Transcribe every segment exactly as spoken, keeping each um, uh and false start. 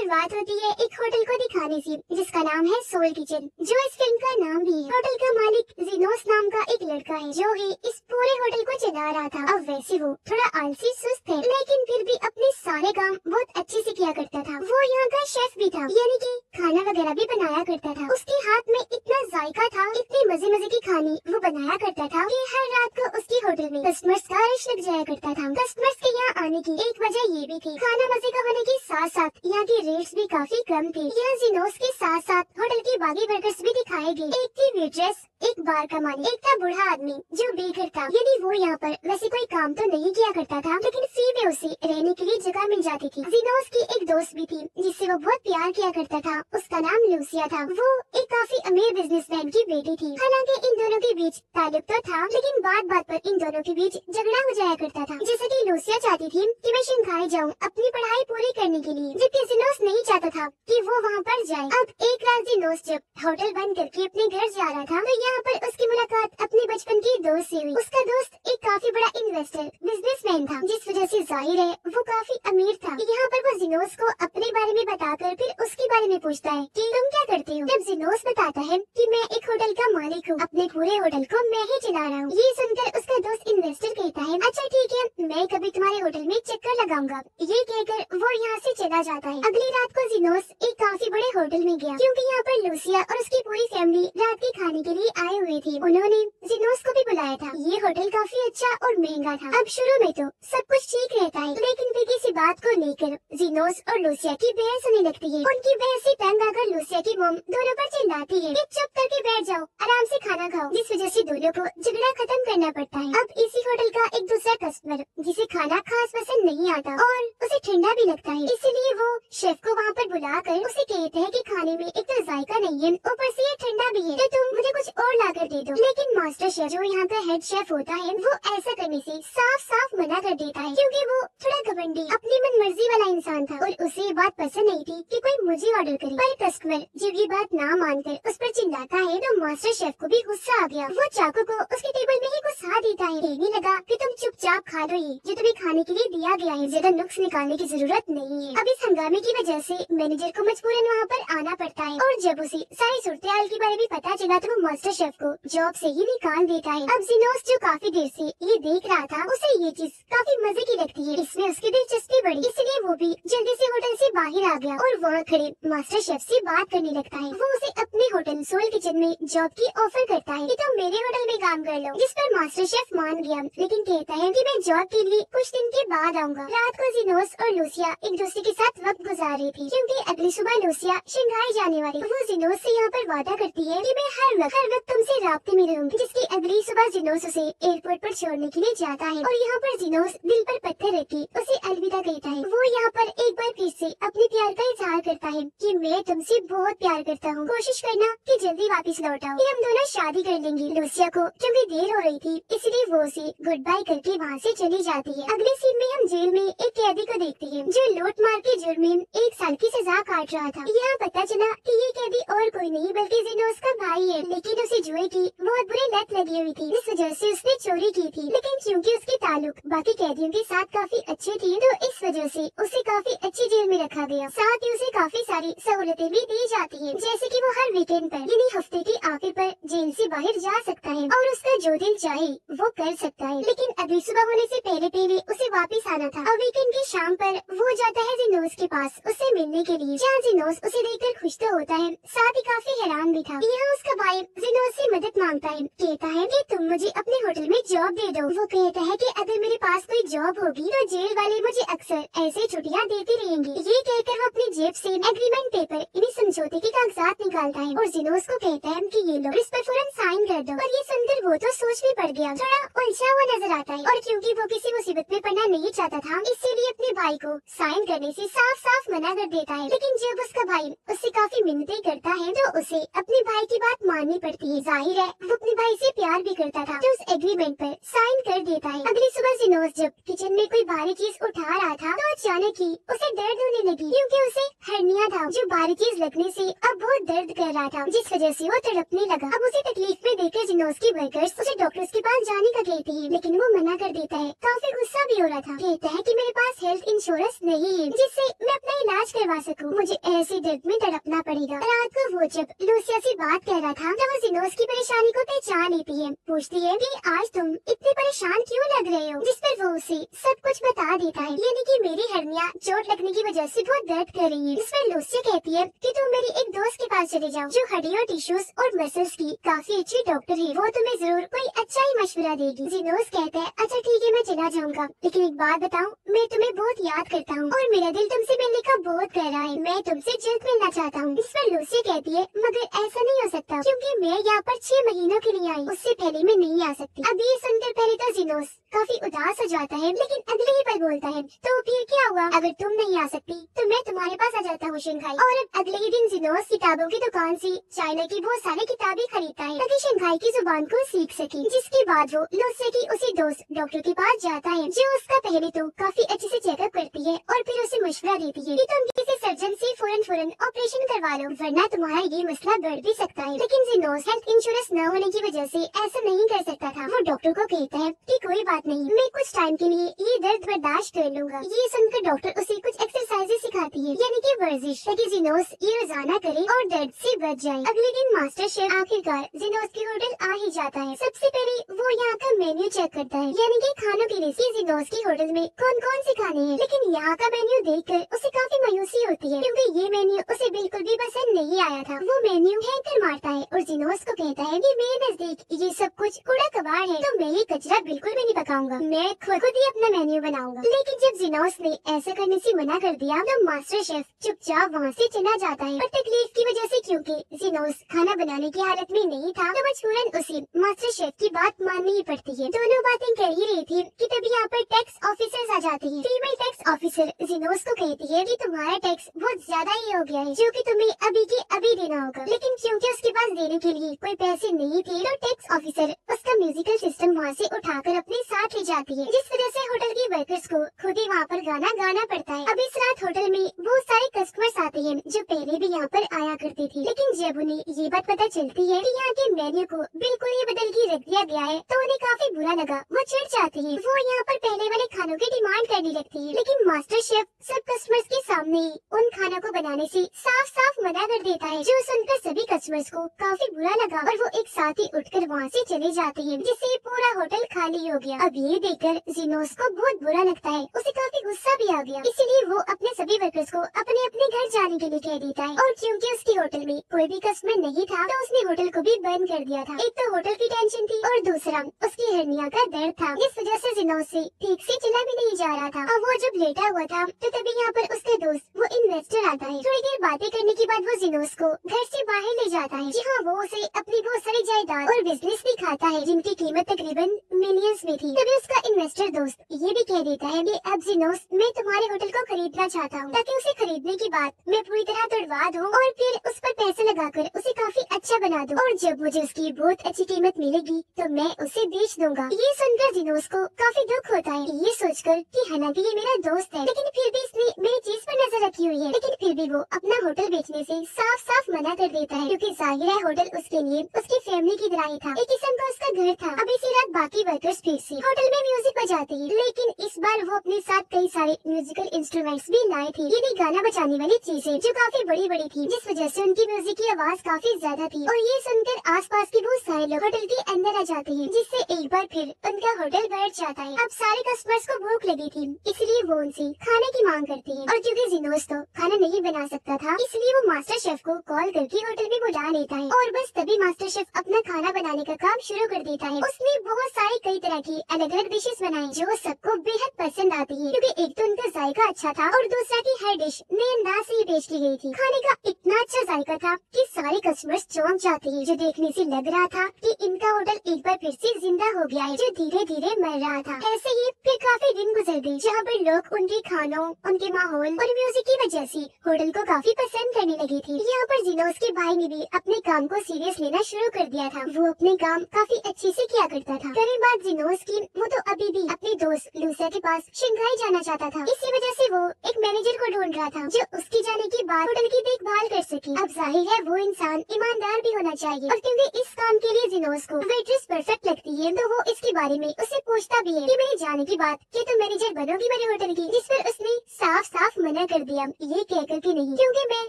शुरुआत होती है एक होटल को दिखाने से, जिसका नाम है सोल किचन, जो इस फिल्म का नाम भी है। होटल का मालिक जिनोस नाम का एक लड़का है जो ही इस पूरे होटल को चला रहा था। अब वैसे वो थोड़ा आलसी सुस्त है, लेकिन फिर भी अपने सारे काम बहुत अच्छे से किया करता था। वो यहाँ का शेफ भी था, यानी कि खाना वगैरह भी बनाया करता था। उसके हाथ में इतना जायका था, इतने मजे मजे के खाने वो बनाया करता था कि हर रात को उसकी होटल में कस्टमर्स का रश लग जाया करता था। कस्टमर्स के यहाँ आने की एक वजह ये भी थी, खाना मजे का होने के साथ साथ यहाँ की रेट्स भी काफी कम थी। यहाँ जिनोस के साथ साथ होटल के बागी वर्कर्स भी दिखाए गए। एक थी वेट्रेस, एक बार का मालिक, एक था बूढ़ा आदमी जो बेघर था। यदि वो यहाँ पर वैसे कोई काम तो नहीं किया करता था, लेकिन फिर भी उसे रहने के लिए जगह मिल जाती थी। जिनोस की एक दोस्त भी थी जिससे वो बहुत प्यार किया करता था, उसका नाम लूसिया था। वो एक काफी अमीर बिजनेसमैन की बेटी थी। हालांकि इन दोनों के बीच ताल्लुक तो था, लेकिन बात बात पर इन दोनों के बीच झगड़ा हो जाया करता था। जैसे की लूसिया चाहती थी कि मैं शंघाई जाऊँ अपनी पढ़ाई पूरी करने के लिए, जबकि जिनोस नहीं चाहता था कि वो वहाँ पर जाए। अब एक रात जिनोस जब होटल बंद करके अपने घर जा रहा था, तो यहाँ पर उसकी मुलाकात अपने बचपन के दोस्त से हुई। उसका दोस्त एक काफी बड़ा इन्वेस्टर बिजनेसमैन था, जिस वजह से जाहिर है वो काफी अमीर था। यहाँ पर वो जिनोस को अपने बारे में बताकर फिर उसके बारे में पूछता है कि तुम क्या करते हो। जब जिनोस बताता है कि मैं एक होटल का मालिक हूँ, अपने पूरे होटल को मैं ही चला रहा हूँ। ये सुनकर उसका दोस्त इन्वेस्टर कहता है अच्छा ठीक है, मैं कभी तुम्हारे होटल में चक्कर लगाऊंगा। ये कहकर वो यहाँ से चला जाता है। अगली रात को जिनोस एक काफी बड़े होटल में गया, क्योंकि यहाँ पर लूसिया और उसकी पूरी फैमिली रात के खाने के लिए आए हुए थी। उन्होंने जिनोस को भी बुलाया था। ये होटल काफी अच्छा और महंगा था। अब शुरू में तो सब कुछ ठीक रहता है, लेकिन फिर किसी बात को लेकर जिनोस और लूसिया की बहस होने लगती है। उनकी बहस से तंग आकर लूसिया की मॉम दोनों पर चिल्लाती है कि चुप करके बैठ जाओ, आराम से खाना खाओ, जिस वजह से दोनों को झगड़ा खत्म करना पड़ता है। अब इसी होटल का एक दूसरा कस्टमर जिसे खाना खास पसंद नहीं आता और उसे ठंडा भी लगता है, इसीलिए वो शेफ को वहाँ पर बुला कर उसे कहते हैं कि खाने में एक तो जायका नहीं है, ऊपर से ये ठंडा भी है, तो तुम मुझे कुछ और ला कर दे दो। लेकिन मास्टर शेफ जो यहाँ का हेड शेफ होता है, वो ऐसा करने से साफ साफ मना कर देता है, क्योंकि वो थोड़ा घमंडी अपनी मन मर्जी वाला इंसान था और उसे ये बात पसंद नहीं थी कि कोई मुझे ऑर्डर करे। पर कस्टमर जब ये बात ना मानकर उस पर चिल्लाता है तो मास्टर शेफ को भी गुस्सा आ गया। वो चाकू को उसके टेबल में ही घुसा देता है, कहने लगा कि तुम चुपचाप खा लो, ये जो तुम्हें खाने के लिए दिया गया है, ज्यादा नुक्स निकालने की जरूरत नहीं है। अब इस हंगामे की वजह से मैनेजर को मजबूरन वहाँ पर आना पड़ता है और जब उसे सारी सूरत-ए-हाल के बारे में पता चला तो वो मास्टर शेफ को जॉब से ही निकाल देता है। अब जिनोस जो काफी देर से ये देख रहा था, उसे ये चीज काफी मजे की लगती है, इसमें उसकी दिलचस्पी बढ़ी, इसलिए वो भी जल्दी से होटल से बाहर आ गया और वहाँ खड़े मास्टर शेफ से बात करने लगता है। वो उसे अपने होटल सोल किचन में जॉब की ऑफर करता है कि तुम तो मेरे होटल में काम कर लो, जिस पर मास्टर शेफ मान गया, लेकिन कहता है कि मैं जॉब के लिए कुछ दिन के बाद आऊँगा। रात को जिनोस और लूसिया एक दूसरे के साथ वक्त गुजार रही थी, क्योंकि अगली सुबह लूसिया शंघाई जाने वाली। वो जिनोस से यहाँ पर वादा करती है कि मैं हर वक्त हर वक्त तुमसे रास्ते में रहूंगी, जिसकी अगली सुबह जिनोस उसे एयरपोर्ट पर छोड़ने के लिए जाता है और यहाँ पर जिनोस दिल पर पत्थर रखे उसे अलविदा कहता है। वो यहाँ पर एक बार फिर से अपने प्यार का इजहार करता है कि मैं तुमसे बहुत प्यार करता हूँ, कोशिश करना कि जल्दी वापस लौट आओ, हम दोनों शादी कर लेंगे। लूसिया को क्योंकि देर हो रही थी, इसलिए वो उसे गुड बाय करके वहाँ से चली जाती है। अगले सीन में हम जेल में एक कैदी को देखते हैं जो लूट मार के जुर्म में एक साल की सजा काट रहा था। यहाँ पता चला कि ये कैदी और कोई नहीं बल्कि जिनोस का भाई है, लेकिन उसे जुए की बहुत बुरी लत लगी हुई थी, इस वजह से उसने चोरी की थी। लेकिन क्योंकि उसके ताल्लुक बाकी कैदियों के साथ काफी अच्छे थे, तो इस वजह से उसे काफी अच्छी जेल में रखा गया। साथ ही उसे काफी सारी सहूलतें भी दी जाती हैं, जैसे कि वो हर वीकेंड पर यानी हफ्ते के आखिर पर जेल से बाहर जा सकता है और उसका जो दिल चाहे वो कर सकता है। लेकिन अगली सुबह होने से पहले पहले उसे वापस आना था और वीकेंड की शाम पर वो जाता है जिनोस के पास उसे मिलने के लिए। जहाँ जिनोस उसे देखकर खुश तो होता है, साथ ही काफी हैरान भी था। यहाँ उसका भाई जिनोस से मदद मांगता है, कहता है कि तुम मुझे अपने होटल में जॉब दे दो। वो कहता है कि अगर मेरे पास कोई जॉब होगी तो जेल वाले मुझे अक्सर ऐसे छुट्टियाँ देते रहेंगे। ये कहकर वो अपनी जेब से एग्रीमेंट पेपर यानी समझौते के कागजात निकालता है और जिनोस को कहता है कि ये लो, इस पर फौरन साइन कर दो। और ये सुनकर वो तो सोच में पड़ गया, थोड़ा उलझा हुआ नजर आता है और क्योंकि वो किसी मुसीबत में पड़ना नहीं चाहता था, इसीलिए अपने भाई को साइन करने से साफ साफ मना कर देता है। लेकिन जब उसका भाई उससे काफी मिन्नतें करता है तो उसे अपने भाई की बात माननी पड़ती है। जाहिर है वो अपने भाई से प्यार भी करता था, तो उस एग्रीमेंट पर साइन कर देता है। अगली सुबह जिनोस जब किचन में कोई भारी चीज उठा रहा था तो अचानक ही उसे दर्द होने लगी, क्योंकि उसे हर्निया था था जो भारी चीज लगने से अब बहुत दर्द कर रहा था, जिस वजह से वो तड़पने लगा। अब उसे तकलीफ में देखकर जिनोस की वर्कर्स उसे डॉक्टर के पास जाने का कहती है, लेकिन वो मना कर देता है। काफी गुस्सा भी हो रहा था। कहता है कि मेरे पास हेल्थ इंश्योरेंस नहीं है जिससे मैं अपना इलाज करवा सकूं, मुझे ऐसी दर्द में तड़पना पड़ेगा। रात को वो जब लूसिया से बात कर रहा था तब वो जिनोस की परेशानी को पहचान लेती है। पूछती है कि आज तुम इतने परेशान क्यों लग रहे हो, जिस पर वो उसे सब कुछ बता देता है, यानी कि मेरी हर्निया चोट लगने की वजह से बहुत दर्द कर रही है। इस पर लूसिया कहती है कि तुम मेरी एक दोस्त के पास चले जाओ जो हड्डी और टिश्यूज और मसल्स की काफी अच्छी डॉक्टर है, वो तुम्हें जरूर कोई अच्छा ही मशवरा देगी। जिनोस कहता है अच्छा ठीक है मैं चला जाऊंगा, लेकिन एक बात बताऊं, मैं तुम्हें बहुत याद करता हूँ और मेरा दिल तुमसे मिलने का बहुत कर रहा है, मैं तुमसे जल्द मिलना चाहता हूँ। इस पर लूसिया कहती है मगर ऐसा नहीं हो सकता क्योंकि मैं यहाँ पर छह महीनों के लिए आई, उससे पहले मैं नहीं आ सकती। अब ये सुनकर पहले तो जिनोस काफी उदास हो जाता है, लेकिन अगले ही पल बोलता है तो फिर क्या हुआ, अगर तुम नहीं आ सकती तो मैं तुम्हारे पास आ जाता हूँ शंघाई। और अब अगले ही दिन जिनोस किताबों की दुकान से चाइना की बहुत सारी किताबें खरीदता है ताकि शंघाई की जुबान को सीख सके, जिसके बाद वो लूसिया की उसी दोस्त डॉक्टर के पास जाता है जो उसका पहले तो काफी अच्छे से चेकअप करती है और फिर उसे मशवरा देती है कि तुम किसी सर्जन से फौरन फौरन ऑपरेशन करवा लो वरना तुम्हारा ये मसला बढ़ भी सकता है। लेकिन जिनोस हेल्थ इंश्योरेंस न होने की वजह से ऐसा नहीं कर सकता था। वो डॉक्टर को कहता है कि कोई बात नहीं, मैं कुछ टाइम के लिए ये दर्द बर्दाश्त कर लूंगा। ये सुनकर डॉक्टर उसे कुछ एक्सरसाइजेज सिखाती है यानी कि वर्जिश, ताकि जिनोस ये रोजाना करे और दर्द से बच जाए। अगले दिन मास्टर शेफ आखिरकार जिनोस के होटल आ ही जाता है। सबसे पहले वो यहाँ का मेन्यू चेक करता है यानी कि खानों के लिए जिनोस के होटल में कौन कौन से खाने हैं, लेकिन यहाँ का मेन्यू देखकर उसे काफी मायूसी होती है क्योंकि ये मेन्यू उसे बिल्कुल भी पसंद नहीं आया था। वो मेन्यू फेंक कर मारता है और जिनोस को कहता है कि मेरे नजदीक ये सब कुछ कूड़ा कबाड़ है, तो मैं ये कचरा बिल्कुल भी नहीं पकाऊंगा, मैं खुद ही अपना मेन्यू बनाऊंगा। लेकिन जब जिनोस ने ऐसा करने से मना कर दिया तो मास्टर शेफ चुपचाप वहाँ से चला जाता है। और तकलीफ की वजह से क्योंकि जिनोस खाना बनाने की हालत में नहीं था तो मजबूरन उसे मास्टर शेफ की बात माननी ही पड़ती है। दोनों बातें कर ही रही थी कि तभी यहाँ पर टैक्स ऑफिसर्स आ जाती है। फीमेल टैक्स ऑफिसर जिनोस को कहती है कि तुम्हारा टैक्स बहुत ज्यादा ही हो गया है जो कि तुम्हें अभी के अभी देना होगा, लेकिन क्योंकि उसके पास देने के लिए कोई पैसे नहीं थे तो टैक्स ऑफिसर उसका म्यूजिकल सिस्टम वहाँ से उठाकर अपने साथ ले जाती है, जिस वजह से होटल की वर्कर्स को खुद ही वहाँ पर गाना गाना पड़ता है। अब इस रात होटल में बहुत सारे कस्टमर्स आते हैं जो पहले भी यहाँ पर आया करते थे, लेकिन जब उन्हें ये बात पता चलती है कि यहाँ के मेन्यू को बिल्कुल ही बदल के रख दिया गया है तो उन्हें काफी बुरा लगा, वो चिढ़ जाती है। वो यहाँ पर पहले वाले खानों की डिमांड करने लगती है, लेकिन मास्टर शेफ सब कस्टमर्स के सामने ही उन खानों को बनाने से साफ साफ मना कर देता है, जो सुनकर सभी कस्टमर्स को काफी बुरा लगा और वो एक साथ ही उठकर वहाँ से चले जाते हैं, जिससे पूरा होटल खाली हो गया। अब ये देखकर जिनोस को बहुत बुरा लगता है, उसे काफी गुस्सा भी आ गया, इसीलिए वो अपने सभी वर्कर्स को अपने अपने घर जाने के लिए कह देता है। और क्योंकि उसके होटल में कोई भी कस्टमर नहीं था तो उसने होटल को भी बंद कर दिया था। एक तो होटल की टेंशन थी और दूसरा उसकी हर्निया का दर्द था, इस वजह से जिनोस से ठीक से चला भी नहीं जा रहा था। और वो जब लेटा हुआ था तो तभी यहाँ पर उसका दोस्त वो इन्वेस्टर आता है। थोड़ी देर बातें करने के बाद वो जिनोस को घर से बाहर ले जाता है जहाँ वो उसे अपनी बहुत सारी जायदाद और बिजनेस दिखाता है जिनकी कीमत तकरीबन मिलियंस में थी। तभी उसका इन्वेस्टर दोस्त ये भी कह देता है कि अब जिनोस मैं तुम्हारे होटल को खरीदना चाहता हूँ, ताकि उसे खरीदने के बाद मैं पूरी तरह तोड़वा दूँ और फिर उस पर पैसे लगाकर उसे काफी अच्छा बना दूँ, और जब मुझे उसकी बहुत अच्छी कीमत मिलेगी तो मैं उसे बेच दूंगा। ये सुनकर जिनोस को काफी दुख होता है, ये सोचकर कि हालांकि ये मेरा दोस्त है लेकिन फिर भी इसने मेरी चीज पर नजर रखी हुई है, लेकिन फिर भी वो अपना होटल बेचने से साफ साफ मना कर देता है क्योंकि जाहिर है होटल उसके लिए उसकी फैमिली की तरह ही था, एक किस्म का उसका घर था। अब इसी रात बाकी वर्कर्स फिर से होटल में म्यूजिक बजाते हैं, लेकिन इस बार वो अपने साथ कई सारे म्यूजिकल इंस्ट्रूमेंट्स भी लाए थे, ये भी गाना बजाने वाली चीजें जो काफी बड़ी बड़ी थी, जिस वजह से उनकी म्यूजिक की आवाज काफी ज्यादा थी। और ये सुनकर आसपास के बहुत सारे लोग होटल के अंदर आ जाते हैं, जिससे एक बार फिर उनका होटल बैठ जाता है। अब सारे कस्टमर्स को भूख लगी थी, इसलिए वो उनसे खाने की मांग करते हैं, और क्योंकि जिनोस तो खाना नहीं बना सकता था इसलिए वो मास्टर शेफ को कॉल करके होटल में बुला लेता है, और बस तभी मास्टर शेफ अपना खाना बनाने का काम शुरू कर देता है। उसने बहुत सारी कई तरह की अलग अलग डिशेस बनाई जो सबको बेहद पसंद आती है क्योंकि एक तो उनका जायका अच्छा था और दूसरा की हर डिश नए अंदाज से पेश की गयी थी। खाने का इतना अच्छा जायका था कि सारे कस्टमर्स चौंक जाते हैं। जो देखने से लग रहा था कि इनका होटल एक बार फिर से जिंदा हो गया है, जो धीरे धीरे मर रहा था। ऐसे ही फिर काफी दिन गुजर गए, जहाँ पर लोग उनके खानों, उनके माहौल और म्यूजिक की वजह से होटल को काफी पसंद करने लगे थे। यहाँ पर जिनोस के भाई ने भी अपने काम को सीरियस लेना शुरू कर दिया था। वो अपने काम काफी अच्छे से किया करता था। करीब बात जिनोस की, वो तो अभी भी अपने दोस्त लूसिया के पास शंघाई जाना चाहता था। इसी वजह से वो एक मैनेजर को ढूंढ रहा था जो उसके जाने के बाद होटल की देखभाल कर सके। अब जाहिर है वो इंसान ईमानदार भी होना चाहिए, और क्योंकि इस काम के लिए जिनोस को वेट्रेस परफेक्ट लगती है, तो वो इसके बारे में उससे पूछता भी है कि मेरे जाने की बात क्या तुम मैनेजर बनोगी मेरे होटल की, जिस पर उसने साफ साफ मना कर दिया, ये कहकर के नहीं, क्योंकि मैं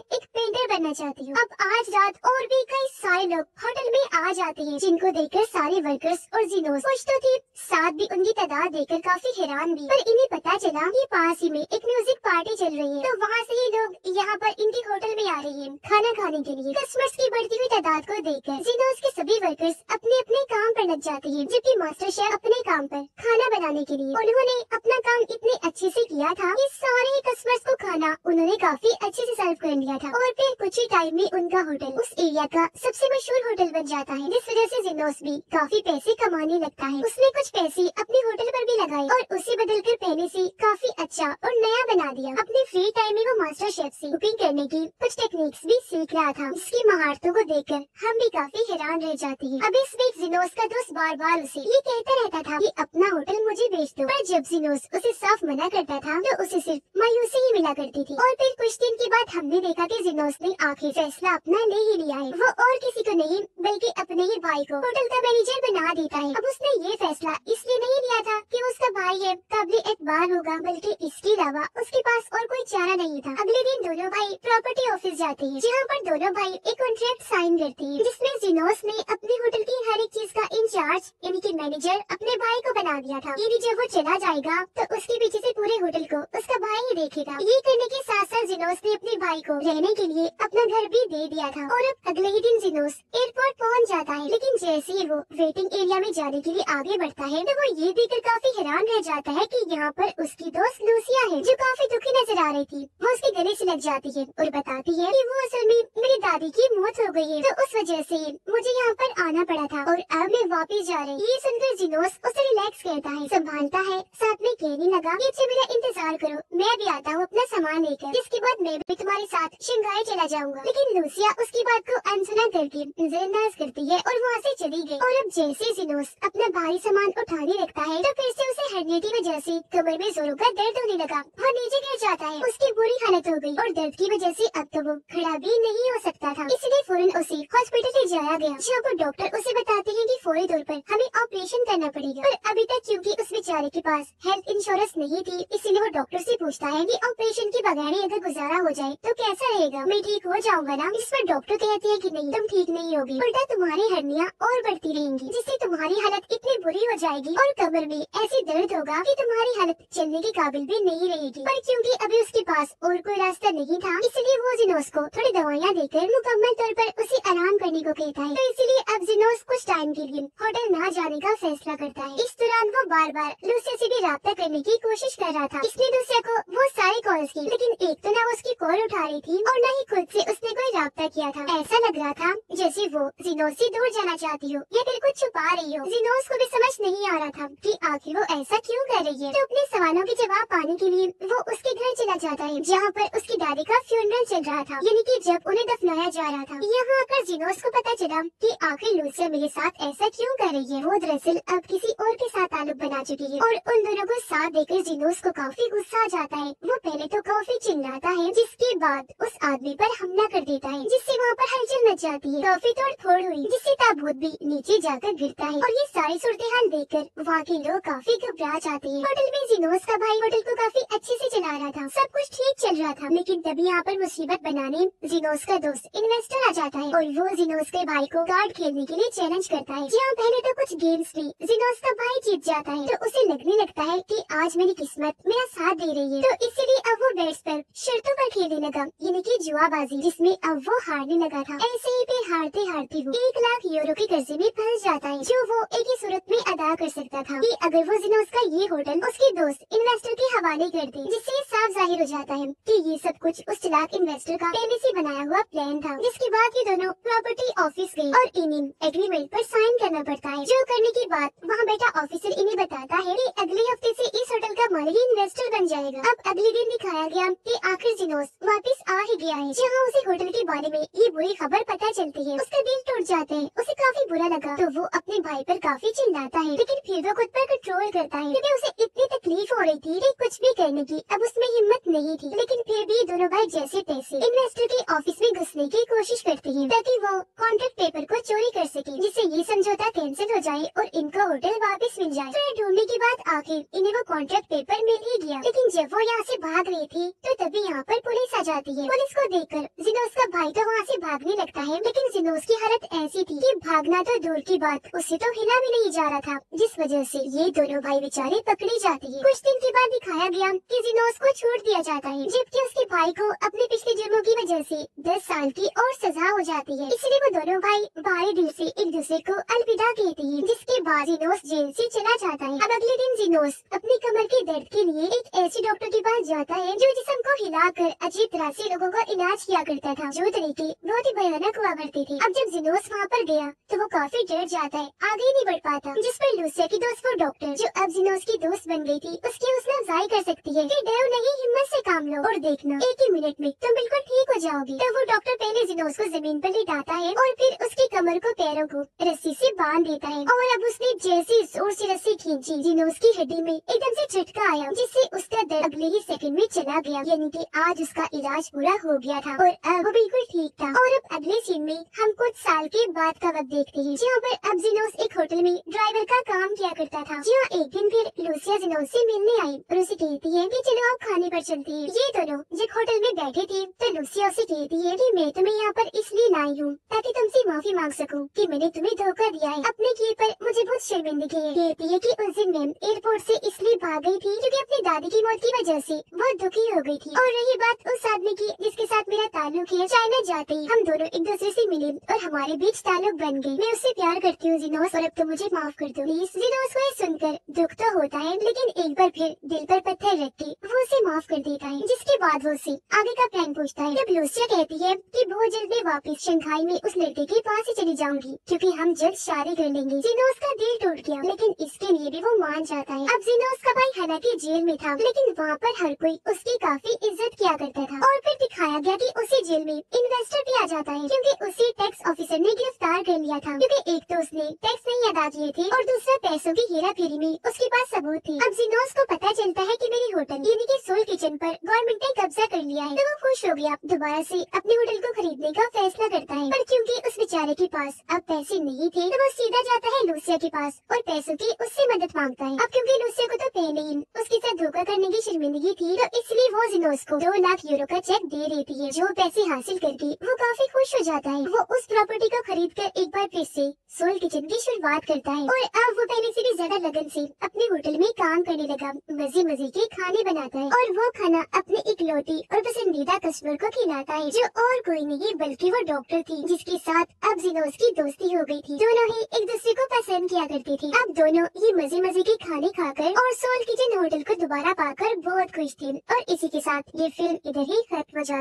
एक पेंटर बनना चाहती हूँ। अब आज रात और भी कई सारे लोग होटल में आ जाते हैं, जिनको देखकर सारे वर्कर्स और जिनोस खुश तो थे, साथ भी उनकी तादाद देखकर काफी हैरान भी। पर इन्हें पता चला कि पास ही में एक म्यूजिक पार्टी चल रही है, तो वहाँ से ही लोग यहाँ पर इनके होटल में आ रहे हैं खाना खाने के लिए। कस्टमर्स की बढ़ती हुई तादाद को देखकर जिनोस के सभी वर्कर्स अपने अपने काम पर लग जाते हैं, जबकि मास्टर शेफ अपने काम पर खाना बनाने के लिए। उन्होंने अपना काम इतने अच्छे से किया था कि सारे कस्टमर्स को खाना उन्होंने काफी अच्छे से सर्व कर लिया था, और फिर कुछ ही टाइम में उनका होटल उस एरिया का सबसे मशहूर होटल बन जाता है, जिस वजह से जिनोस भी काफी पैसे कमाने लगता है। उसने कुछ पैसे अपने होटल पर भी लगाए और उसे बदलकर पहले से काफी अच्छा और नया बना दिया। अपने फ्री टाइम में वो मास्टर शेफ से कुकिंग करने की कुछ टेक्निक्स भी सीख रहा था, इसकी महारतों को देखकर हम भी काफी हैरान रह जाते हैं। अब इस बीच जिनोस का दोस्त बार बार उसे ये कहता रहता था कि अपना होटल मुझे बेच दो, पर जब जिनोस उसे साफ मना करता था तो उसे सिर्फ मायूसी ही मिला करती थी। और फिर कुछ दिन के बाद हमने देखा कि जिनोस ने आखिर फैसला अपना ले ही लिया है। वो और किसी को नहीं बल्कि अपने ही भाई को होटल का मैनेजर बना देता है। अब उसने ये फैसला इसलिए नहीं लिया था कि उसका भाई ये काबिल एतबार होगा, बल्कि इसके अलावा उसके पास और कोई चारा नहीं था। अगले दिन दोनों भाई प्रॉपर्टी ऑफिस जाते हैं, जहाँ पर दोनों भाई एक कॉन्ट्रैक्ट साइन करते हैं, जिसमें जिनोस ने अपने होटल की हर एक चीज का इंचार्ज यानी कि मैनेजर अपने भाई को बना दिया था। यानी जब वो चला जाएगा तो उसके पीछे से पूरे होटल को उसका भाई ही देखेगा। ये करने के साथ साथ जिनोस ने अपने भाई को रहने के लिए अपना घर भी दे दिया था। और अब अगले ही दिन जिनोस एयरपोर्ट पहुंच जाता है, लेकिन जैसे ही वो वेटिंग एरिया में जाने के लिए आगे बढ़ता है तो वो ये देखकर काफी हैरान रह जाता है कि यहाँ पर उसकी दोस्त लूसिया है, जो काफी दुखी नजर आ रही थी। वो उसके गले से लग जाती है और बताती है कि वो असल में मेरी दादी की मौत हो गई है, तो उस वजह से मुझे यहाँ पर आना पड़ा था और अब मैं वापस जा रही। ये सुनकर जिनोस उसे रिलैक्स करता है, संभालता है, साथ में कहने लगा कि अच्छा मेरा इंतजार करो, मैं भी आता हूँ अपना सामान लेकर, इसके बाद मैं भी तुम्हारे साथ शंघाई चला जाऊंगा। लेकिन लूसिया उसकी बात को अनसुना करके नजरअंदाज करती है और वहाँ से चली गई। और अब जैसे जिनोस अपना भारी सामान उठाने लगता है तो फिर से उसे हटने की वजह से कमर में जोरों का दर्द होने लगा, वो नीचे गिर जाता है। उसकी बुरी हालत हो गई और दर्द की वजह से अब तो वो खड़ा भी नहीं हो सकता था, इसलिए फौरन उसे हॉस्पिटल ले जाया गया, जहाँ पर डॉक्टर उसे बताते हैं कि फौरी तौर पर हमें ऑपरेशन करना पड़ेगा। और अभी तक क्योंकि उस बेचारे के पास हेल्थ इंश्योरेंस नहीं थी, इसीलिए वो डॉक्टर से पूछता है कि ऑपरेशन के बगैर ही अगर गुजारा हो जाए तो कैसा रहेगा, मैं ठीक हो जाऊंगा ना। इस पर डॉक्टर कहती है कि नहीं, तुम ठीक नहीं होगी, उल्टा तुम्हारी हड्डियाँ और बढ़ती रहेंगी, जिससे तुम्हारी हालत इतनी बुरी हो जाएगी और कमर में ऐसे दर्द होगा कि तुम्हारी हालत चलने के काबिल भी नहीं रहेगी। पर क्योंकि अभी उसके पास और कोई रास्ता नहीं था, इसलिए वो जिनोस को थोड़ी दवाइयाँ देकर मुकम्मल तौर पर उसे आराम करने को कहता है। तो इसीलिए अब जिनोस कुछ टाइम के लिए होटल न जाने का फैसला करता है। इस दौरान वो बार बार लूसिया से भी रब्ता करने की कोशिश कर रहा था, इसलिए लूसिया को वो सारी कॉल्स की, लेकिन एक तो ना उसकी कॉल उठा रही थी और न ही खुद से उसने कोई राब्ता किया था। ऐसा लग रहा था जैसे वो जिनोस से दूर जाना चाहती हो या फिर कुछ छुपा रही हो। जिनोस को भी समझ नहीं आ रहा था कि आखिर वो ऐसा क्यों कर रही है। तो अपने सवालों के जवाब पाने के लिए वो उसके घर चला जाता है, जहाँ पर उसकी दादी का फ्यूनरल चल रहा था, यानी कि जब उन्हें दफनाया जा रहा था। यहाँ आकर जिनोस को पता चला कि आखिर लूसिया मेरे साथ ऐसा क्यों कर रही है। वो दरअसल अब किसी और के साथ ताल्लुक बना चुकी है और उन दोनों को साथ देकर जिनोस को काफी गुस्सा आ जाता है। वो पहले तो काफी चिल्लाता है, जिसके बाद उस आदमी पर हमला कर देता है, जिससे वहाँ पर हलचल मच जाती है। काफी तोड़ फोड़ हुई, जिससे ताबूत भी नीचे जाकर गिरता है। और ये सारी सूरत हाल देखकर वहाँ के लोग काफी घबरा जाते हैं। होटल में जिनोस का भाई होटल को काफी अच्छे से चला रहा था, सब कुछ ठीक चल रहा था, लेकिन तभी यहाँ पर मुसीबत बनाने जिनोस का दोस्त इन्वेस्टर आ जाता है और वो जिनोस के भाई को कार्ड खेलने के लिए चैलेंज करता है। यहाँ पहले तो कुछ गेम्स में जिनोस का भाई जीत जाता है, तो उसे लगने लगता है कि आज मेरी किस्मत मेरा साथ दे रही है, तो इसीलिए अब वो बेट्स पर शर्तों पर खेलने लगा, यानी कि जुआबाजी, जिसमें अब वो हारने लगा था। ऐसे ही फिर हारते हारते वो एक लाख यूरो के कर्जे में फंस जाता है, जो वो एक ही सूरत में अदा कर सकता था कि अगर वो जिनोस का ये होटल उसके दोस्त इन्वेस्टर के हवाले कर दे, जिससे साफ जाहिर हो जाता है कि ये सब कुछ उस चालाक इन्वेस्टर का एबीसी बनाया हुआ प्लान था, जिसके बाद ये दोनों प्रॉपर्टी ऑफिस गए और इन्हें एग्रीमेंट पर साइन करना पड़ता है, जो करने के बाद वहाँ बैठा ऑफिसर इन्हें बताता है कि अगले हफ्ते से इस होटल का मालिक इन्वेस्टर बन जाएगा। अब अगले दिन दिखाया गया कि आखिर जिनोस वापस आ ही गया है, जहाँ उसे होटल के बारे में ये बुरी खबर पता चलती है। उसका दिल टूट जाता है, उसे काफी बुरा लगा तो वो अपने भाई पर काफी चिल्लाता है, लेकिन फिर वो खुद पर कंट्रोल करता है क्योंकि उसे इतनी तकलीफ हो रही थी कि कुछ भी करने की अब उसमें हिम्मत नहीं थी। लेकिन फिर भी दोनों भाई जैसे तैसे इन्वेस्टर के ऑफिस में घुसने की कोशिश करते हैं ताकि वो कॉन्ट्रैक्ट पेपर को चोरी कर सके, जिससे ये समझौता कैंसिल हो जाए और इनका होटल वापस मिल जाए। तो ढूंढने के बाद आखिर इन्हें वो कॉन्ट्रैक्ट पेपर मिल ही गया, लेकिन जब वो यहाँ से भाग रही थी तो तभी यहाँ पर पुलिस आ जाती है। पुलिस को देखकर जिनोस का भाई तो वहाँ से भागने लगता है, लेकिन जिनोस की हालत ऐसी थी कि भागना तो दूर की बात उसे तो हिला भी नहीं जा रहा था, जिस वजह से ये दोनों भाई बेचारे पकड़े जाते हैं। कुछ दिन के बाद दिखाया गया कि जिनोस को छूट दिया जाता है, जबकि उसके भाई को अपने पिछले जुर्मों की वजह से दस साल की और सजा हो जाती है। इसलिए वो दोनों भाई भारी दिल से एक दूसरे को अलविदा कहते हैं, जिसके बाद जिनोस जेल से चला जाता है। अब अगले दिन जिनोस अपनी कमर के दर्द के लिए एक ऐसे डॉक्टर के पास जाता है जो जिस्म को हिलाकर अजीब तरह से लोगों का इलाज किया करता था, जो तरीके बहुत ही भयानक हुआ करते थे। अब जब जिनोस वहाँ पर गया तो वो काफी डर जाता है, आगे नहीं बढ़ पाता, जिस पर लूसिया की दोस्त वो डॉक्टर जो अब जिनोस की दोस्त बन गई थी उसकी उसने अफजाई कर सकती है कि डरो नहीं, हिम्मत से काम लो और देखना एक ही मिनट में तुम बिल्कुल ठीक हो जाओगी। तब तो वो डॉक्टर पहले जिनोस को जमीन पर लिटाता है और फिर उसकी कमर को पैरों को रस्सी से बांध देता है, और अब उसने जैसी जोर से रस्सी खींची जिनोस की हड्डी में एकदम से झटका आया, जिससे उसका दर्द अगले ही सेकंड में चला गया। यानी कि आज उसका इलाज पूरा हो गया था और अब वो बिल्कुल ठीक था। और अब अगले सीन में हम कुछ साल के बाद का वक्त देखते हैं, जहाँ पर अब जिनोस एक होटल में ड्राइवर का काम किया करता था। जी एक दिन फिर लूसिया जिनोस से मिलने आई और उसे कहती है कि चलो आप खाने पर चलते हैं। ये दोनों जब होटल में बैठे थे तो लूसिया उसे कहती है कि मैं तुम्हें यहाँ पर इसलिए लाई हूँ ताकि तुमसे माफी मांग सकूँ कि मैंने तुम्हें धोखा दिया है। अपने किए पर मुझे बहुत शर्मिंदगी है। कहती है कि उस दिन मैं एयरपोर्ट से इसलिए भाग गई थी क्योंकि अपनी दादी की मौत की वजह से बहुत दुखी हो गई थी। और रही बात उस आदमी की जिसके साथ मेरा ताल्लुक है, चाइना जाते ही हम दोनों एक दूसरे से मिले और हमारे बीच ताल्लुक बन गए। मैं उससे प्यार करती हूँ जिनोस, और अब तो मुझे माफ कर दो प्लीज। जिनोस को सुनकर दुख तो होता है, लेकिन एक बार फिर दिल पर पत्थर रख के वो उसे माफ कर देता है, जिसके बाद वो उसे आगे का प्लान पूछता है। जब लूसिया कहती है कि बहुत जल्द मैं वापस शंघाई में उस लड़के के पास ही चली जाऊंगी क्योंकि हम जल्द शादी कर लेंगे, जिनोस का दिल टूट गया, लेकिन इसके लिए भी वो मान जाता है। अब जिनोस का भाई हालांकि जेल में था, लेकिन वहाँ पर हर कोई उसकी काफी इज्जत किया करता था। और फिर दिखाया गया कि उसे जेल में इन्वेस्टर भी आ जाता है क्योंकि उसे टैक्स ऑफिसर ने गिरफ्तार कर लिया था, क्योंकि एक तो उसने टैक्स नहीं अदा किए थे और दूसरा पैसों की हेरा फेरी में उसके पास सबूत थी। अब जिनोस को पता चलता है कि मेरी होटल यानी कि सोल किचन पर गवर्नमेंट ने कब्जा कर लिया है, तो वो खुश हो गया, दोबारा से अपने होटल को खरीदने का फैसला करता है। पर क्योंकि उस बेचारे के पास अब पैसे नहीं थे तो वो सीधा जाता है लूसिया के पास और पैसों की उससे मदद मांगता है। अब क्योंकि लूसिया को तो पहले ही उसके साथ धोखा करने की शर्मिंदगी थी, तो इसलिए वो जिनोस को दो लाख यूरो का चेक दे देती है, जो पैसे हासिल करके वो काफी खुश हो जाता है। वो उस प्रॉपर्टी को खरीद कर एक बार फिर से सोल किचन की शुरुआत करता है और अब वो पहले से भी ज्यादा लगन से अपने होटल में काम करने लगा, मजे मजे के खाने बनाता है और वो खाना अपने इकलौती और पसंदीदा कस्टमर को खिलाता है, जो और कोई नहीं बल्कि वो डॉक्टर थी, जिसके साथ अब जिनोस की दोस्ती हो गई थी। दोनों ही एक दूसरे को पसंद किया करते थे। अब दोनों ये मजे मजे के खाने खाकर और सोल किचन होटल को दोबारा पाकर बहुत खुश थे। और इसी के साथ ये फिल्म इधर ही खत्म हो जाती है।